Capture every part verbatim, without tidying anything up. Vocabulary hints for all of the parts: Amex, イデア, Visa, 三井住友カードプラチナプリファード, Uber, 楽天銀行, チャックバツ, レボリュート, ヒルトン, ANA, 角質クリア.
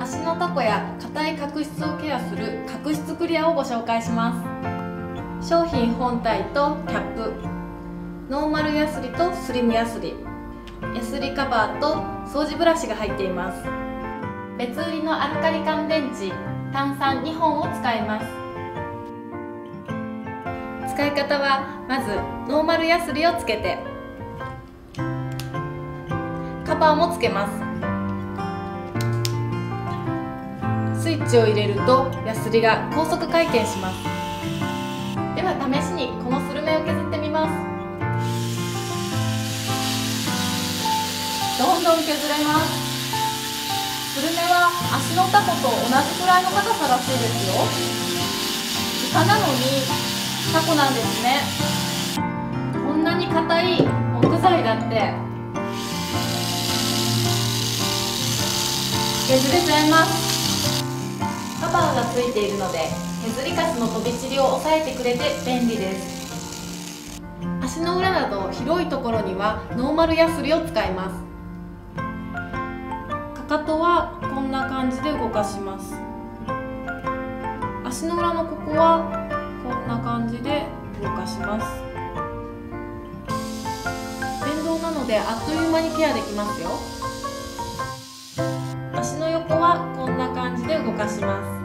足のタコや硬い角質をケアする角質クリアをご紹介します。商品本体とキャップ、ノーマルヤスリとスリムヤスリ、ヤスリカバーと掃除ブラシが入っています。別売りのアルカリ乾電池、炭酸にほんを使います。使い方はまずノーマルヤスリをつけて、カバーもつけます。スイッチを入れるとヤスリが高速回転します。では試しにこのスルメを削ってみます。どんどん削れます。スルメは足のタコと同じくらいの硬さらしいですよ。イカなのにタコなんですね。こんなに硬い木材だって削れちゃいます。カバーがついているので削りカスの飛び散りを抑えてくれて便利です。足の裏など広いところにはノーマルヤスリを使います。かかとはこんな感じで動かします。足の裏のここはこんな感じで動かします。電動なのであっという間にケアできますよ。足の横はこんな感じで動かします。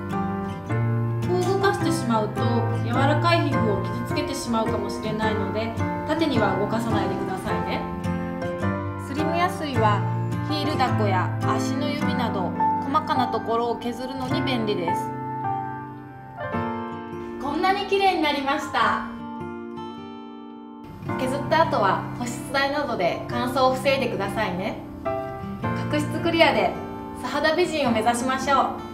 しまうと柔らかい皮膚を傷つけてしまうかもしれないので、縦には動かさないでくださいね。スリムヤスリはヒールだこや足の指など細かなところを削るのに便利です。こんなに綺麗になりました。削った後は保湿剤などで乾燥を防いでくださいね。角質クリアで素肌美人を目指しましょう。